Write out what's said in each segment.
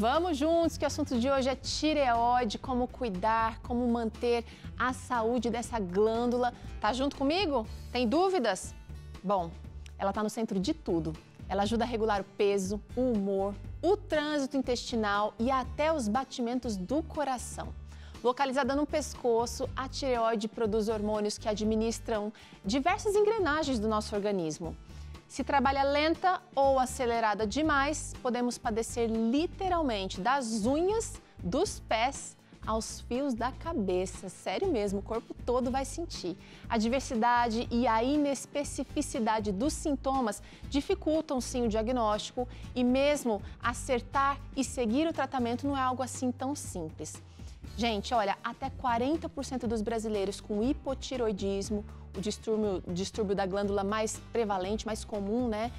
Vamos juntos, que o assunto de hoje é tireoide, como cuidar, como manter a saúde dessa glândula. Tá junto comigo? Tem dúvidas? Bom, ela tá no centro de tudo. Ela ajuda a regular o peso, o humor, o trânsito intestinal e até os batimentos do coração. Localizada no pescoço, a tireoide produz hormônios que administram diversas engrenagens do nosso organismo. Se trabalha lenta ou acelerada demais, podemos padecer literalmente das unhas, dos pés aos fios da cabeça. Sério mesmo, o corpo todo vai sentir. A diversidade e a inespecificidade dos sintomas dificultam sim o diagnóstico e mesmo acertar e seguir o tratamento não é algo assim tão simples. Gente, olha, até 40% dos brasileiros com hipotireoidismo, o distúrbio da glândula mais prevalente, mais comum, né?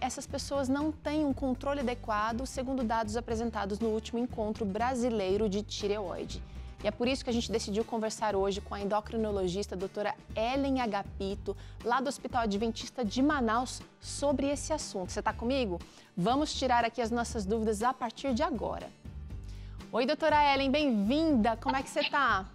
Essas pessoas não têm um controle adequado, segundo dados apresentados no último encontro brasileiro de tireoide. E é por isso que a gente decidiu conversar hoje com a endocrinologista doutora Ellen Agapito, lá do Hospital Adventista de Manaus, sobre esse assunto. Você está comigo? Vamos tirar aqui as nossas dúvidas a partir de agora. Oi, doutora Ellen, bem-vinda! Como é que você tá?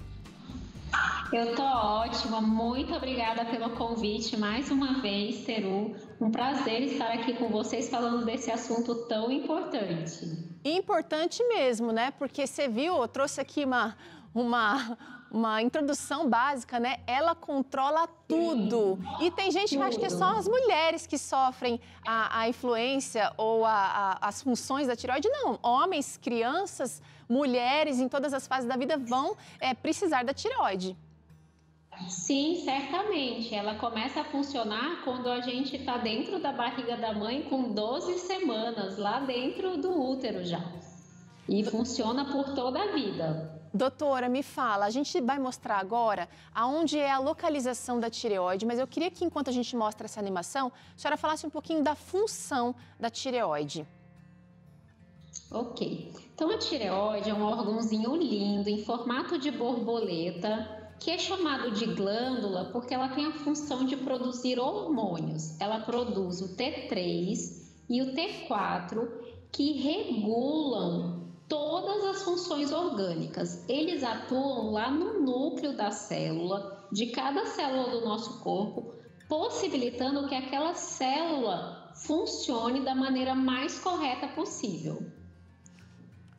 Eu tô ótima, muito obrigada pelo convite mais uma vez, Teru. Um prazer estar aqui com vocês falando desse assunto tão importante. Importante mesmo, né? Porque você viu, eu trouxe aqui uma introdução básica, né? Ela controla tudo. Sim. E tem gente que acha que é só as mulheres que sofrem a influência ou as funções da tireoide. Não, homens, crianças, mulheres em todas as fases da vida vão precisar da tireoide. Sim, certamente. Ela começa a funcionar quando a gente está dentro da barriga da mãe com 12 semanas, lá dentro do útero já. E funciona por toda a vida. Doutora, me fala, a gente vai mostrar agora aonde é a localização da tireoide, mas eu queria que enquanto a gente mostra essa animação, a senhora falasse um pouquinho da função da tireoide. Ok. Então a tireoide é um órgãozinho lindo, em formato de borboleta, que é chamado de glândula porque ela tem a função de produzir hormônios. Ela produz o T3 e o T4, que regulam todas as funções orgânicas. Eles atuam lá no núcleo da célula, de cada célula do nosso corpo, possibilitando que aquela célula funcione da maneira mais correta possível.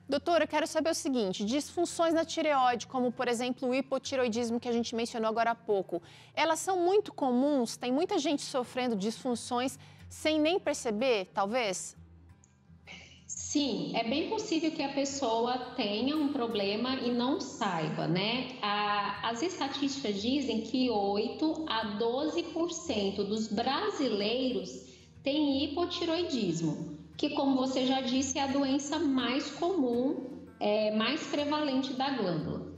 Doutora, eu quero saber o seguinte, disfunções na tireoide, como por exemplo o hipotireoidismo que a gente mencionou agora há pouco, elas são muito comuns? Tem muita gente sofrendo disfunções sem nem perceber, talvez? Sim, é bem possível que a pessoa tenha um problema e não saiba, né? As estatísticas dizem que 8 a 12% dos brasileiros têm hipotireoidismo, que, como você já disse, é a doença mais comum, mais prevalente da glândula.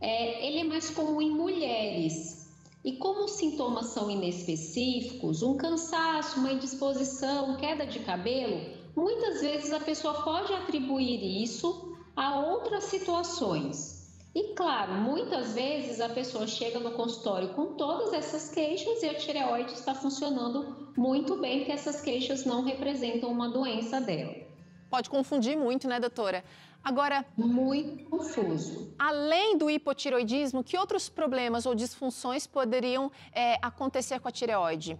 Ele é mais comum em mulheres. E como os sintomas são inespecíficos, um cansaço, uma indisposição, queda de cabelo, muitas vezes a pessoa pode atribuir isso a outras situações. E, claro, muitas vezes a pessoa chega no consultório com todas essas queixas e a tireoide está funcionando muito bem, porque essas queixas não representam uma doença dela. Pode confundir muito, né, doutora? Agora, muito confuso. Além do hipotireoidismo, que outros problemas ou disfunções poderiam acontecer com a tireoide?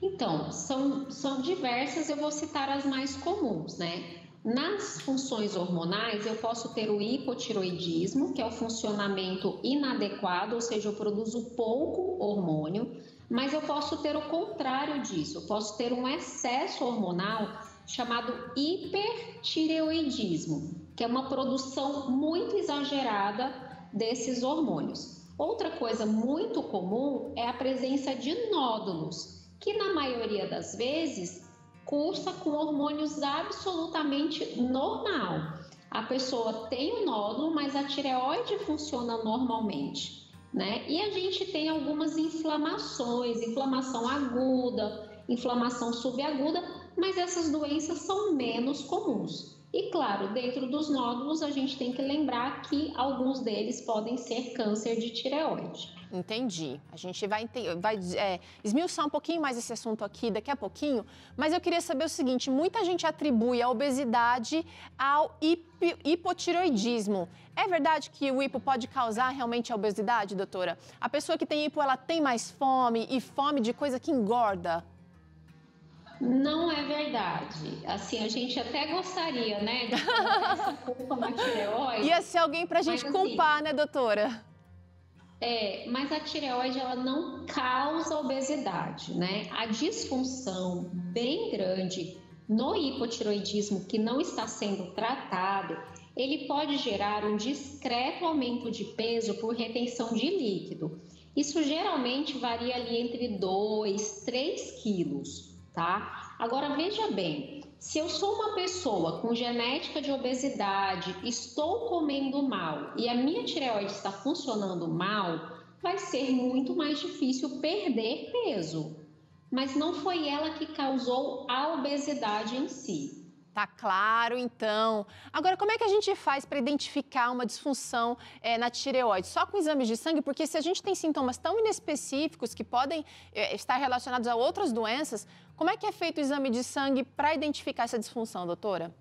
Então, são diversas, eu vou citar as mais comuns, né? Nas funções hormonais, eu posso ter o hipotireoidismo, que é o funcionamento inadequado, ou seja, eu produzo pouco hormônio. Mas eu posso ter o contrário disso, eu posso ter um excesso hormonal chamado hipertireoidismo, que é uma produção muito exagerada desses hormônios. Outra coisa muito comum é a presença de nódulos, que na maioria das vezes cursa com hormônios absolutamente normal. A pessoa tem um nódulo, mas a tireoide funciona normalmente, né? E a gente tem algumas inflamações, inflamação aguda, inflamação subaguda, mas essas doenças são menos comuns. E claro, dentro dos nódulos a gente tem que lembrar que alguns deles podem ser câncer de tireoide. Entendi. A gente vai esmiuçar um pouquinho mais esse assunto aqui daqui a pouquinho, mas eu queria saber o seguinte, muita gente atribui a obesidade ao hipotireoidismo. É verdade que o hipo pode causar realmente a obesidade, doutora? A pessoa que tem hipo, ela tem mais fome e fome de coisa que engorda? Não é verdade. Assim, a gente até gostaria, né, de colocar essa culpa na tireoide. Ia ser alguém pra gente culpar, assim, né, doutora? É, mas a tireoide, ela não causa obesidade, né? A disfunção bem grande no hipotireoidismo que não está sendo tratado, ele pode gerar um discreto aumento de peso por retenção de líquido. Isso geralmente varia ali entre 2, 3 quilos. Tá? Agora, veja bem, se eu sou uma pessoa com genética de obesidade, estou comendo mal e a minha tireoide está funcionando mal, vai ser muito mais difícil perder peso. Mas não foi ela que causou a obesidade em si. Tá claro, então. Agora, como é que a gente faz para identificar uma disfunção na tireoide? Só com exames de sangue? Porque se a gente tem sintomas tão inespecíficos que podem estar relacionados a outras doenças, como é que é feito o exame de sangue para identificar essa disfunção, doutora?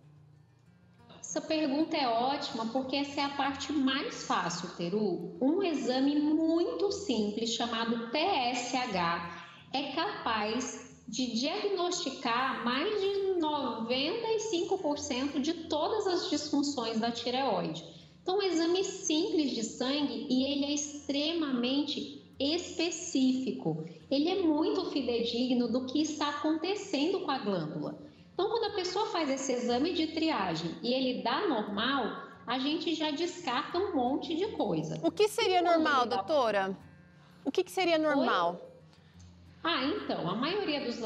Essa pergunta é ótima porque essa é a parte mais fácil, Teru. Um exame muito simples chamado TSH é capaz de diagnosticar mais de 95% de todas as disfunções da tireoide. Então, um exame simples de sangue e ele é extremamente específico. Ele é muito fidedigno do que está acontecendo com a glândula. Então, quando a pessoa faz esse exame de triagem e ele dá normal, a gente já descarta um monte de coisa. O que seria normal, doutora? O que seria normal? Oi? Ah, então, a maioria dos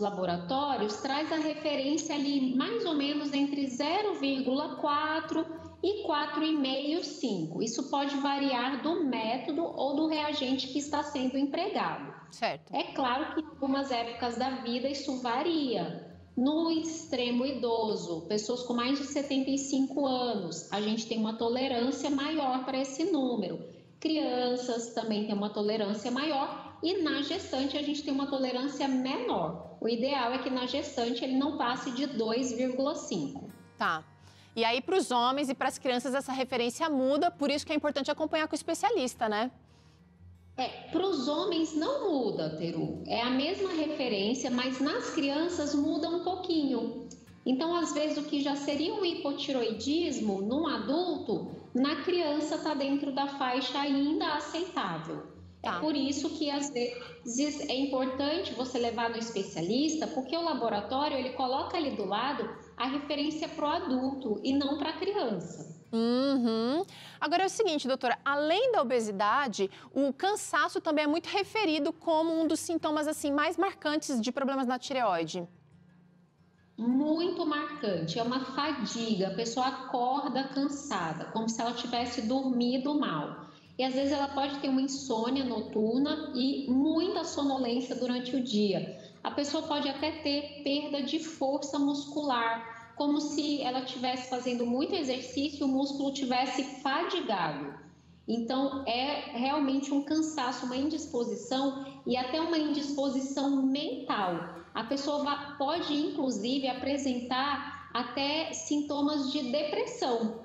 laboratórios traz a referência ali mais ou menos entre 0,4 e 4,5, 5. Isso pode variar do método ou do reagente que está sendo empregado. Certo. É claro que em algumas épocas da vida isso varia. No extremo idoso, pessoas com mais de 75 anos, a gente tem uma tolerância maior para esse número. Crianças também têm uma tolerância maior e na gestante a gente tem uma tolerância menor. O ideal é que na gestante ele não passe de 2,5. Tá. E aí para os homens e para as crianças essa referência muda, por isso que é importante acompanhar com o especialista, né? É, para os homens não muda, Teru. É a mesma referência, mas nas crianças muda um pouquinho. Então, às vezes, o que já seria um hipotireoidismo num adulto, na criança está dentro da faixa ainda aceitável. Tá. É por isso que, às vezes, é importante você levar no especialista, porque o laboratório, ele coloca ali do lado a referência para o adulto e não para a criança. Uhum. Agora é o seguinte, doutora, além da obesidade, o cansaço também é muito referido como um dos sintomas assim, mais marcantes de problemas na tireoide. Muito marcante, é uma fadiga, a pessoa acorda cansada, como se ela tivesse dormido mal. E às vezes ela pode ter uma insônia noturna e muita sonolência durante o dia. A pessoa pode até ter perda de força muscular, como se ela estivesse fazendo muito exercício e o músculo tivesse fadigado. Então, é realmente um cansaço, uma indisposição e até uma indisposição mental. A pessoa pode, inclusive, apresentar até sintomas de depressão,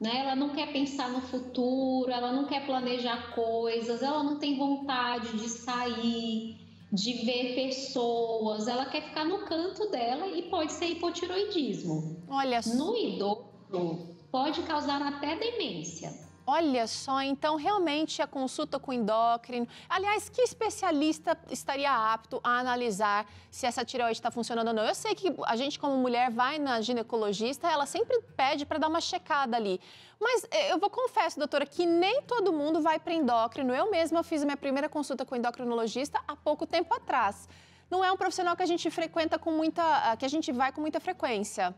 né? Ela não quer pensar no futuro, ela não quer planejar coisas, ela não tem vontade de sair, de ver pessoas, ela quer ficar no canto dela e pode ser hipotireoidismo. Olha só. No idoso, pode causar até demência. Olha só, então realmente a consulta com o endócrino... Aliás, que especialista estaria apto a analisar se essa tireoide está funcionando ou não? Eu sei que a gente, como mulher, vai na ginecologista, ela sempre pede para dar uma checada ali. Mas eu confesso, doutora, que nem todo mundo vai para endócrino. Eu mesma fiz a minha primeira consulta com o endocrinologista há pouco tempo atrás. Não é um profissional que a gente frequenta com muita... que a gente vai com muita frequência.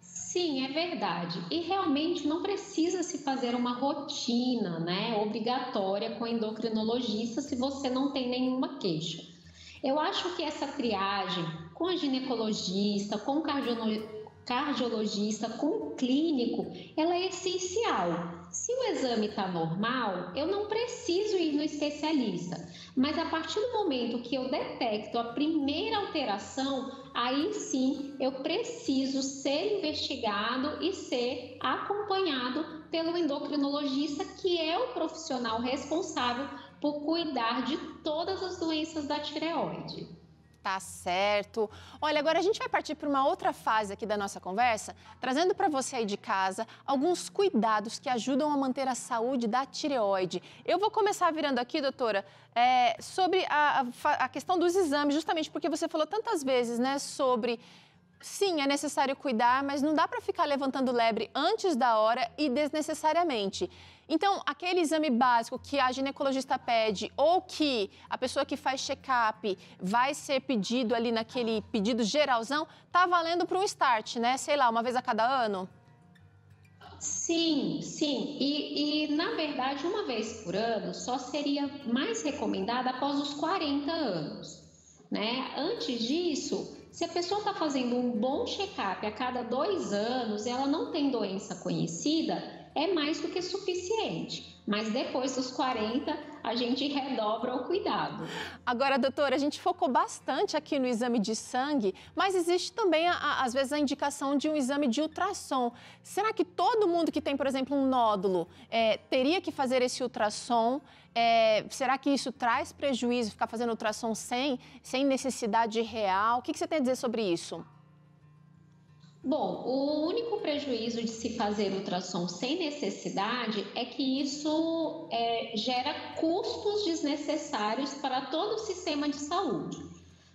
Sim, é verdade. E realmente não precisa se fazer uma rotina, né, obrigatória com endocrinologista se você não tem nenhuma queixa. Eu acho que essa triagem com a ginecologista, com o cardiologista com clínico, ela é essencial. Se o exame está normal, eu não preciso ir no especialista, mas a partir do momento que eu detecto a primeira alteração, aí sim eu preciso ser investigado e ser acompanhado pelo endocrinologista, que é o profissional responsável por cuidar de todas as doenças da tireoide. Tá certo. Olha, agora a gente vai partir para uma outra fase aqui da nossa conversa, trazendo para você aí de casa alguns cuidados que ajudam a manter a saúde da tireoide. Eu vou começar virando aqui, doutora, sobre a questão dos exames, justamente porque você falou tantas vezes, né, sobre... Sim, é necessário cuidar, mas não dá para ficar levantando lebre antes da hora e desnecessariamente. Então, aquele exame básico que a ginecologista pede ou que a pessoa que faz check-up vai ser pedido ali naquele pedido geralzão, tá valendo para um start, né? Sei lá, uma vez a cada ano? Sim. E na verdade, uma vez por ano só seria mais recomendada após os 40 anos, né? Antes disso... Se a pessoa está fazendo um bom check-up a cada 2 anos, ela não tem doença conhecida, é mais do que suficiente. Mas depois dos 40, a gente redobra o cuidado. Agora, doutora, a gente focou bastante aqui no exame de sangue, mas existe também, às vezes, a indicação de um exame de ultrassom. Será que todo mundo que tem, por exemplo, um nódulo, teria que fazer esse ultrassom? Será que isso traz prejuízo, ficar fazendo ultrassom sem necessidade real? O que você tem a dizer sobre isso? Bom, o único prejuízo de se fazer ultrassom sem necessidade é que isso gera custos desnecessários para todo o sistema de saúde.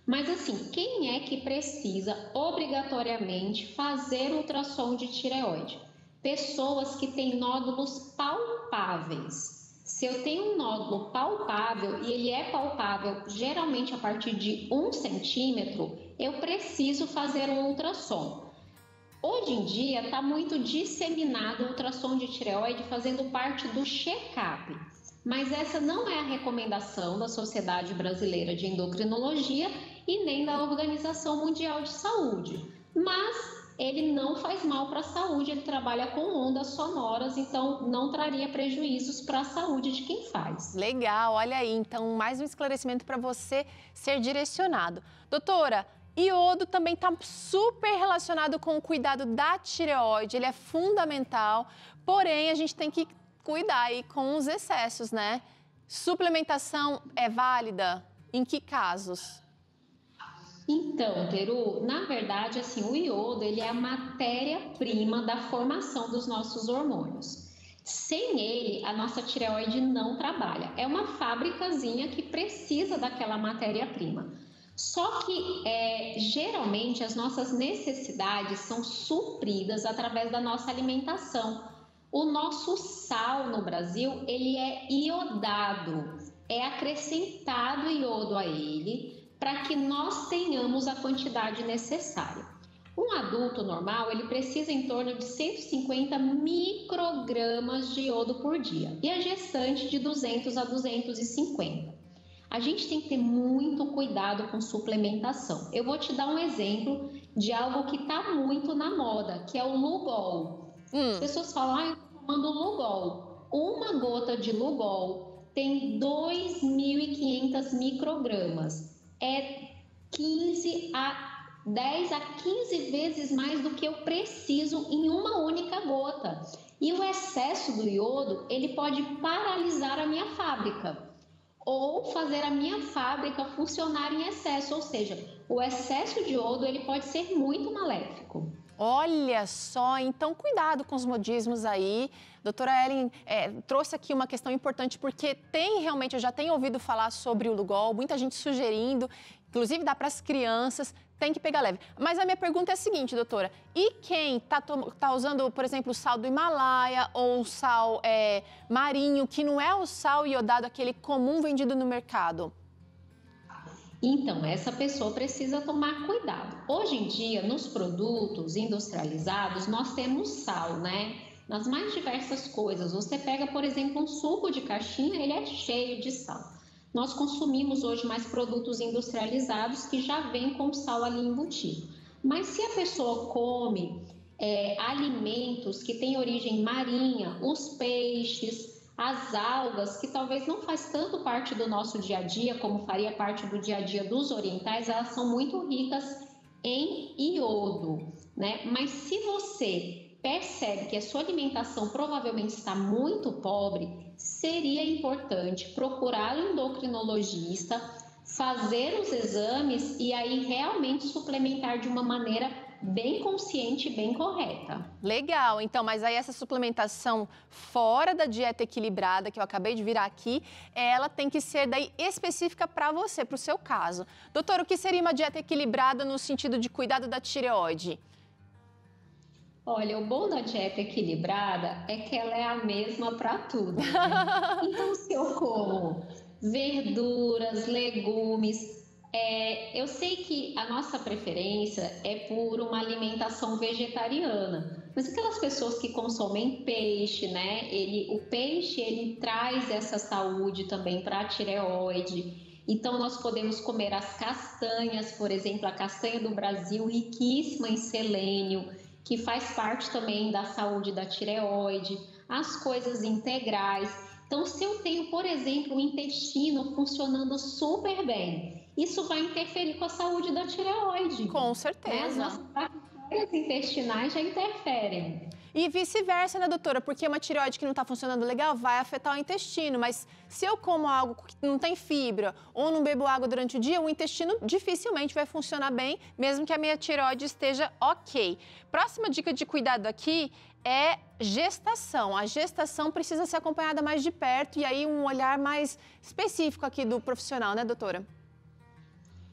Mas assim, quem é que precisa obrigatoriamente fazer ultrassom de tireoide? Pessoas que têm nódulos palpáveis. Se eu tenho um nódulo palpável, e ele é palpável geralmente a partir de 1 centímetro, eu preciso fazer um ultrassom. Hoje em dia está muito disseminado o ultrassom de tireoide fazendo parte do check-up, mas essa não é a recomendação da Sociedade Brasileira de Endocrinologia e nem da Organização Mundial de Saúde, mas... ele não faz mal para a saúde, ele trabalha com ondas sonoras, então não traria prejuízos para a saúde de quem faz. Legal, olha aí, então mais um esclarecimento para você ser direcionado. Doutora, iodo também está super relacionado com o cuidado da tireoide, ele é fundamental, porém a gente tem que cuidar aí com os excessos, né? Suplementação é válida? Em que casos? Então, Teru, na verdade, assim, o iodo, ele é a matéria-prima da formação dos nossos hormônios. Sem ele, a nossa tireoide não trabalha. É uma fabricazinha que precisa daquela matéria-prima. Só que, geralmente, as nossas necessidades são supridas através da nossa alimentação. O nosso sal no Brasil, ele é iodado. É acrescentado iodo a ele... para que nós tenhamos a quantidade necessária. Um adulto normal, ele precisa em torno de 150 microgramas de iodo por dia e a gestante de 200 a 250. A gente tem que ter muito cuidado com suplementação. Eu vou te dar um exemplo de algo que está muito na moda, que é o Lugol. As pessoas falam, eu estou tomando Lugol. Uma gota de Lugol tem 2.500 microgramas. É 10 a 15 vezes mais do que eu preciso em uma única gota. E o excesso do iodo, ele pode paralisar a minha fábrica ou fazer a minha fábrica funcionar em excesso, ou seja, o excesso de iodo, ele pode ser muito maléfico. Olha só, então cuidado com os modismos aí. Doutora Ellen trouxe aqui uma questão importante, porque realmente, eu já tenho ouvido falar sobre o Lugol, muita gente sugerindo, inclusive dá para as crianças, tem que pegar leve. Mas a minha pergunta é a seguinte, doutora, e quem está usando, por exemplo, o sal do Himalaia ou o sal marinho, que não é o sal iodado, aquele comum vendido no mercado? Então, essa pessoa precisa tomar cuidado. Hoje em dia, nos produtos industrializados, nós temos sal, né? Nas mais diversas coisas. Você pega, por exemplo, um suco de caixinha, ele é cheio de sal. Nós consumimos hoje mais produtos industrializados que já vêm com sal ali embutido. Mas se a pessoa come alimentos que têm origem marinha, os peixes, as algas, que talvez não faz tanto parte do nosso dia a dia, como faria parte do dia a dia dos orientais, elas são muito ricas em iodo, né? Mas se você percebe que a sua alimentação provavelmente está muito pobre, seria importante procurar um endocrinologista, fazer os exames e aí realmente suplementar de uma maneira bem consciente e bem correta. Legal, então, mas aí essa suplementação fora da dieta equilibrada, que eu acabei de virar aqui, ela tem que ser daí específica para você, para o seu caso. Doutor, o que seria uma dieta equilibrada no sentido de cuidado da tireoide? Olha, o bom da dieta equilibrada é que ela é a mesma para tudo, né? Então, se eu como verduras, legumes... eu sei que a nossa preferência é por uma alimentação vegetariana, mas aquelas pessoas que consomem peixe, né? O peixe traz essa saúde também para a tireoide. Então nós podemos comer as castanhas, por exemplo, a castanha do Brasil, riquíssima em selênio, que faz parte também da saúde da tireoide, as coisas integrais. Então, se eu tenho, por exemplo, o intestino funcionando super bem, isso vai interferir com a saúde da tireoide. Com certeza. As nossas bactérias intestinais já interferem. E vice-versa, né, doutora? Porque uma tireoide que não está funcionando legal vai afetar o intestino, mas se eu como algo que não tem fibra ou não bebo água durante o dia, o intestino dificilmente vai funcionar bem, mesmo que a minha tireoide esteja ok. Próxima dica de cuidado aqui é gestação. A gestação precisa ser acompanhada mais de perto e aí um olhar mais específico aqui do profissional, né, doutora?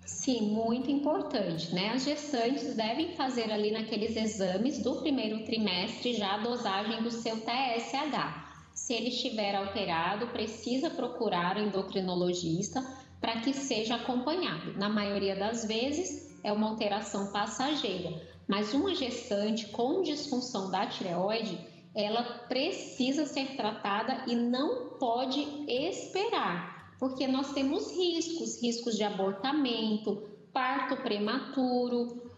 Sim, muito importante, né? As gestantes devem fazer ali naqueles exames do primeiro trimestre já a dosagem do seu TSH. Se ele estiver alterado, precisa procurar o endocrinologista para que seja acompanhado. Na maioria das vezes, é uma alteração passageira, mas uma gestante com disfunção da tireoide, ela precisa ser tratada e não pode esperar. Porque nós temos riscos de abortamento, parto prematuro,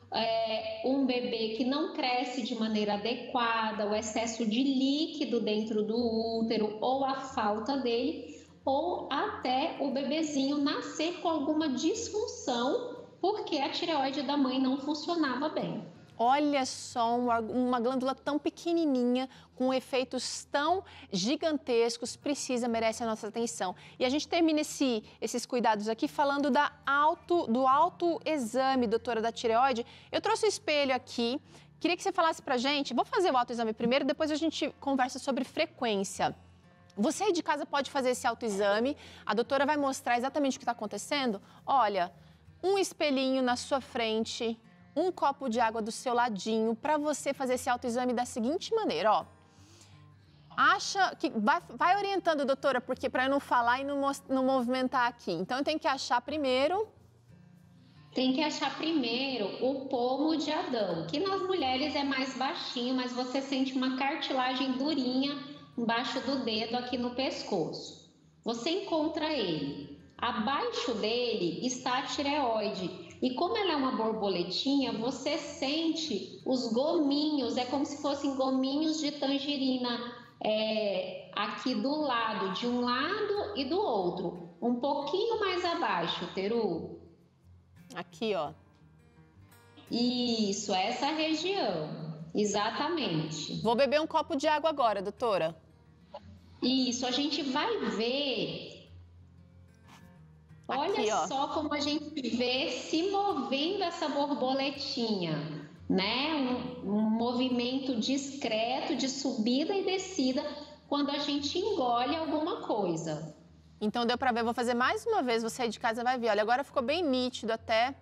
um bebê que não cresce de maneira adequada, o excesso de líquido dentro do útero ou a falta dele, ou até o bebezinho nascer com alguma disfunção porque a tireoide da mãe não funcionava bem. Olha só, uma glândula tão pequenininha, com efeitos tão gigantescos, merece a nossa atenção. E a gente termina esses cuidados aqui falando do autoexame, doutora, da tireoide. Eu trouxe o espelho aqui, queria que você falasse pra gente, vou fazer o autoexame primeiro, depois a gente conversa sobre frequência. Você aí de casa pode fazer esse autoexame, a doutora vai mostrar exatamente o que está acontecendo. Olha, um espelhinho na sua frente... um copo de água do seu ladinho, para você fazer esse autoexame da seguinte maneira, ó. Acha que vai orientando, doutora, porque para eu não falar e não movimentar aqui. Então eu tenho que achar primeiro. Tem que achar primeiro o pomo de Adão, que nas mulheres é mais baixinho, mas você sente uma cartilagem durinha embaixo do dedo aqui no pescoço. Você encontra ele. Abaixo dele está a tireoide. E como ela é uma borboletinha, você sente os gominhos, é como se fossem gominhos de tangerina aqui do lado, de um lado e do outro. Um pouquinho mais abaixo, Teru. Aqui, ó. Isso, essa região, exatamente. Vou beber um copo de água agora, doutora. Isso, a gente vai ver... Olha aqui, só como a gente vê se movendo essa borboletinha, né? Um movimento discreto de subida e descida quando a gente engole alguma coisa. Então deu pra ver, vou fazer mais uma vez, você aí de casa vai ver. Olha, agora ficou bem nítido até.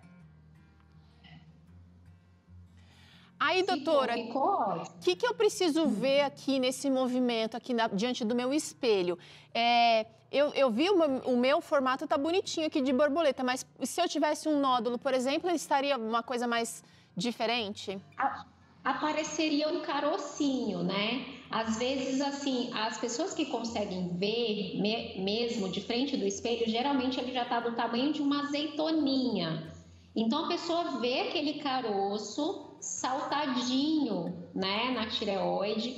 Aí, doutora, o que eu preciso ver aqui nesse movimento, aqui diante do meu espelho? Eu vi o meu formato tá bonitinho aqui de borboleta, mas se eu tivesse um nódulo, por exemplo, estaria uma coisa mais diferente? Apareceria um carocinho, né? Às vezes, assim, as pessoas que conseguem ver mesmo de frente do espelho, geralmente ele já tá do tamanho de uma azeitoninha. Então a pessoa vê aquele caroço saltadinho, né, na tireoide,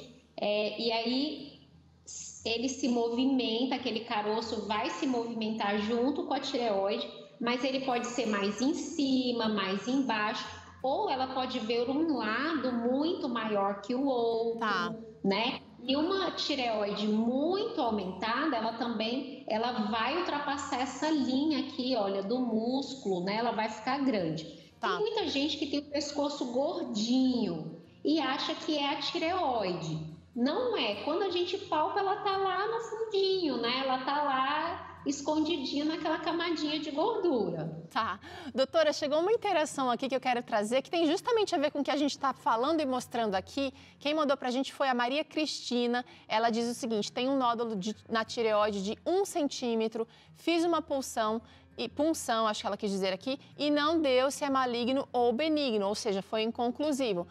e aí ele se movimenta, aquele caroço vai se movimentar junto com a tireoide, mas ele pode ser mais em cima, mais embaixo, ou ela pode ver um lado muito maior que o outro, tá, né? E uma tireoide muito aumentada, ela também, ela vai ultrapassar essa linha aqui, olha, do músculo, né? Ela vai ficar grande. Tá. Tem muita gente que tem o pescoço gordinho e acha que é a tireoide. Não é. Quando a gente palpa, ela tá lá no fundinho, né? Ela tá lá escondidinha naquela camadinha de gordura. Tá. Doutora, chegou uma interação aqui que eu quero trazer, que tem justamente a ver com o que a gente está falando e mostrando aqui. Quem mandou pra gente foi a Maria Cristina. Ela diz o seguinte: tem um nódulo na tireoide de 1 centímetro, fiz uma punção, acho que ela quis dizer aqui, e não deu se é maligno ou benigno, ou seja, foi inconclusivo.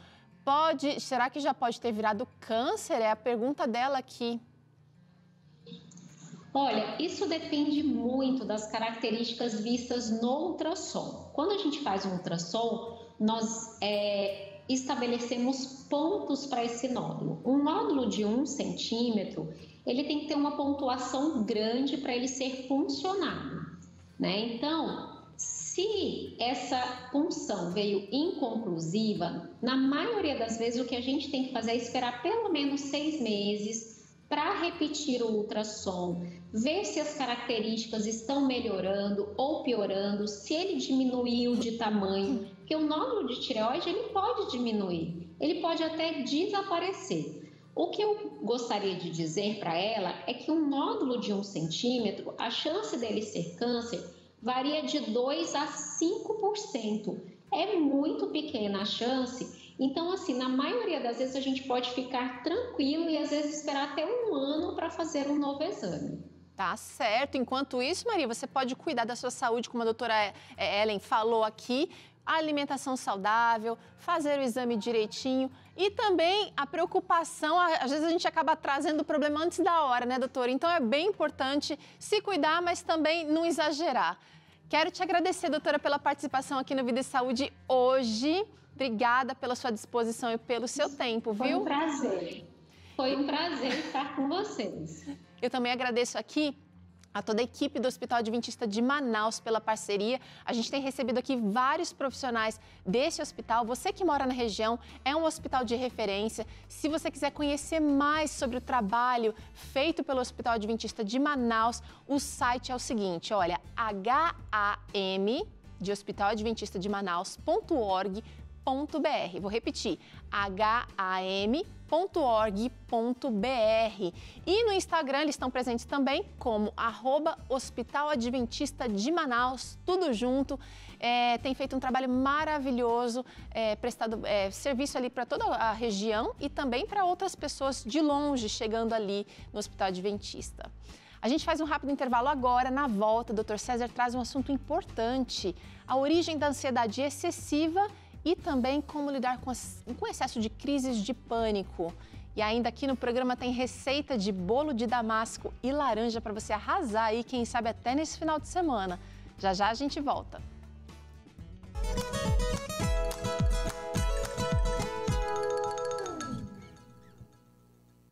Será que já pode ter virado câncer? É a pergunta dela aqui. Olha, isso depende muito das características vistas no ultrassom. Quando a gente faz um ultrassom, nós estabelecemos pontos para esse nódulo. Um nódulo de 1 centímetro, ele tem que ter uma pontuação grande para ele ser puncionado, né? Então, se essa punção veio inconclusiva, na maioria das vezes o que a gente tem que fazer é esperar pelo menos 6 meses para repetir o ultrassom, ver se as características estão melhorando ou piorando, se ele diminuiu de tamanho, porque o nódulo de tireoide ele pode diminuir, ele pode até desaparecer. O que eu gostaria de dizer para ela é que um nódulo de 1 centímetro, a chance dele ser câncer varia de 2 a 5%. É muito pequena a chance. Então, assim, na maioria das vezes a gente pode ficar tranquilo e às vezes esperar até 1 ano para fazer um novo exame. Tá certo. Enquanto isso, Maria, você pode cuidar da sua saúde, como a doutora Ellen falou aqui, a alimentação saudável, fazer o exame direitinho e também a preocupação, às vezes a gente acaba trazendo o problema antes da hora, né, doutora? Então é bem importante se cuidar, mas também não exagerar. Quero te agradecer, doutora, pela participação aqui no Vida e Saúde hoje. Obrigada pela sua disposição e pelo seu tempo, viu? Foi um prazer. Foi um prazer estar com vocês. Eu também agradeço aqui a toda a equipe do Hospital Adventista de Manaus pela parceria. A gente tem recebido aqui vários profissionais desse hospital. Você que mora na região, é um hospital de referência. Se você quiser conhecer mais sobre o trabalho feito pelo Hospital Adventista de Manaus, o site é o seguinte, olha, HAM, de Hospital Adventista de Manaus.org.br. Vou repetir, ham.org.br. E no Instagram eles estão presentes também como @Hospital Adventista de Manaus, tudo junto. Tem feito um trabalho maravilhoso, prestado serviço ali para toda a região e também para outras pessoas de longe chegando ali no Hospital Adventista. A gente faz um rápido intervalo agora. Na volta, o Dr. César traz um assunto importante, a origem da ansiedade excessiva e também como lidar com o excesso de crises de pânico. E ainda aqui no programa tem receita de bolo de damasco e laranja para você arrasar aí, quem sabe até nesse final de semana. Já já a gente volta.